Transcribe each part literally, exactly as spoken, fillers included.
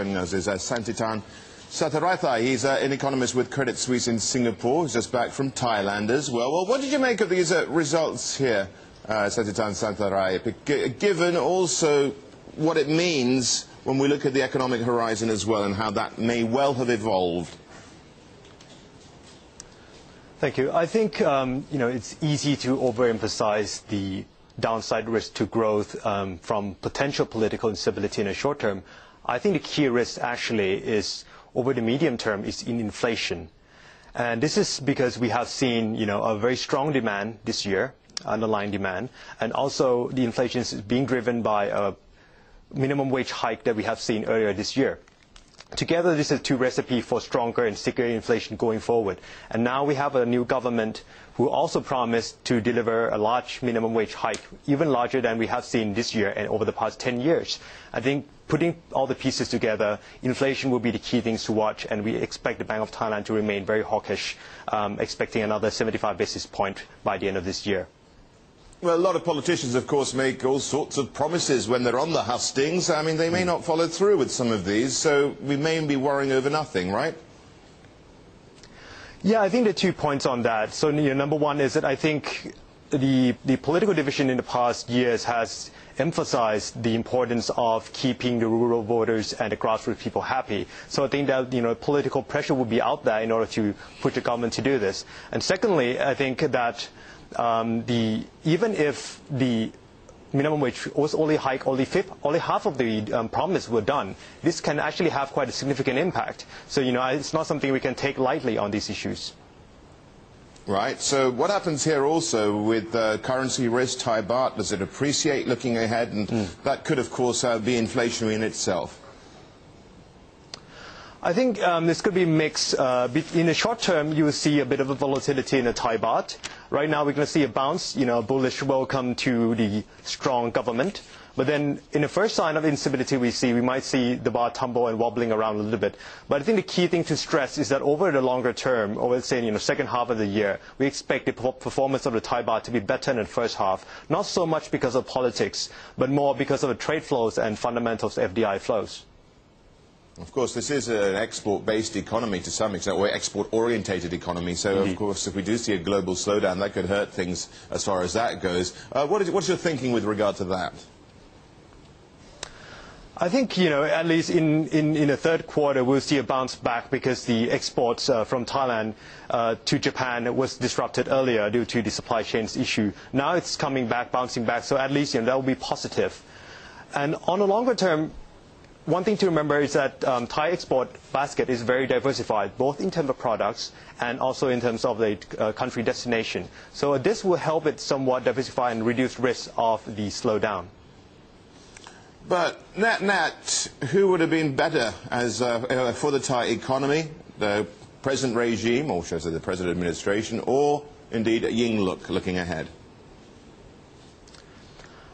joining us is uh, Santitarn Sathirathai. He's uh, an economist with Credit Suisse in Singapore. He's just back from Thailand as well. Well, what did you make of these uh, results here, uh, Santitarn Sathirathai, given also what it means when we look at the economic horizon as well and how that may well have evolved? Thank you. I think um, you know, it's easy to overemphasize the downside risk to growth um, from potential political instability in the short term. I think the key risk actually is over the medium term is in inflation. And this is because we have seen you know, a very strong demand this year, underlying demand, and also the inflation is being driven by a minimum wage hike that we have seen earlier this year. Together, this is two recipes for stronger and stickier inflation going forward. And now we have a new government who also promised to deliver a large minimum wage hike, even larger than we have seen this year and over the past ten years. I think putting all the pieces together, inflation will be the key things to watch, and we expect the Bank of Thailand to remain very hawkish, um, expecting another seventy-five basis points by the end of this year. Well, a lot of politicians, of course, make all sorts of promises when they're on the hustings. I mean, they may not follow through with some of these, so we may be worrying over nothing, right? Yeah, I think there are two points on that. So, you know, number one is that I think the, the political division in the past years has emphasized the importance of keeping the rural voters and the grassroots people happy. So I think that you know, political pressure will be out there in order to push the government to do this. And secondly, I think that Um, the, even if the minimum wage was only hike, only, fifth, only half of the um, promise were done, this can actually have quite a significant impact. So, you know, it's not something we can take lightly on these issues. Right. So what happens here also with uh, currency risk, Thai baht, does it appreciate looking ahead? And mm. that could, of course, uh, be inflationary in itself. I think um, this could be mixed. Uh, in the short term, you will see a bit of a volatility in the Thai baht. Right now, we're going to see a bounce, you know, a bullish welcome to the strong government. But then, in the first sign of instability we see, we might see the baht tumble and wobbling around a little bit. But I think the key thing to stress is that over the longer term, or let's say, you know, second half of the year, we expect the performance of the Thai baht to be better than the first half. Not so much because of politics, but more because of the trade flows and fundamentals, F D I flows. Of course, this is an export-based economy to some extent, or export-orientated economy. So, Indeed. Of course, if we do see a global slowdown, that could hurt things as far as that goes. Uh, what is, what's your thinking with regard to that? I think, you know, at least in, in, in the third quarter, we'll see a bounce back because the exports uh, from Thailand uh, to Japan was disrupted earlier due to the supply chains issue. Now it's coming back, bouncing back, so at least, you know, that will be positive. And on a longer term, one thing to remember is that um, Thai export basket is very diversified, both in terms of products and also in terms of the uh, country destination. So this will help it somewhat diversify and reduce risk of the slowdown. But net-net, who would have been better as, uh, uh, for the Thai economy, the present regime, or should I say the present administration, or indeed Yingluck looking ahead?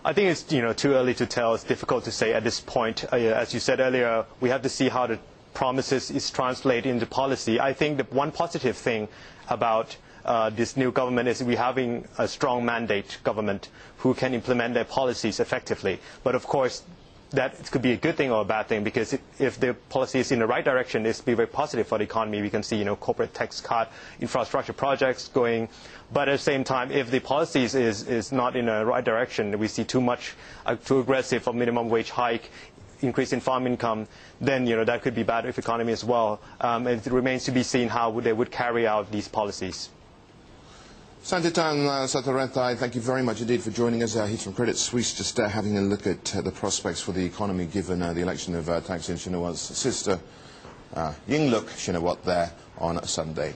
I think it's you know, too early to tell. It's difficult to say at this point. Uh, as you said earlier, we have to see how the promises is translated into policy. I think the one positive thing about uh, this new government is we're having a strong mandate government who can implement their policies effectively. But of course, that could be a good thing or a bad thing, because it, if the policy is in the right direction, it's be very positive for the economy. We can see, you know, corporate tax cut, infrastructure projects going. But at the same time, if the policy is, is not in the right direction, we see too much, uh, too aggressive for minimum wage hike, increase in farm income, then, you know, that could be bad for the economy as well. Um, it remains to be seen how they would carry out these policies. Santitarn uh, Sathirathai, thank you very much indeed for joining us. Uh, he's from Credit Suisse, just uh, having a look at uh, the prospects for the economy given uh, the election of uh, Thaksin Shinawat's sister, uh, Yingluck Shinawat, there on Sunday.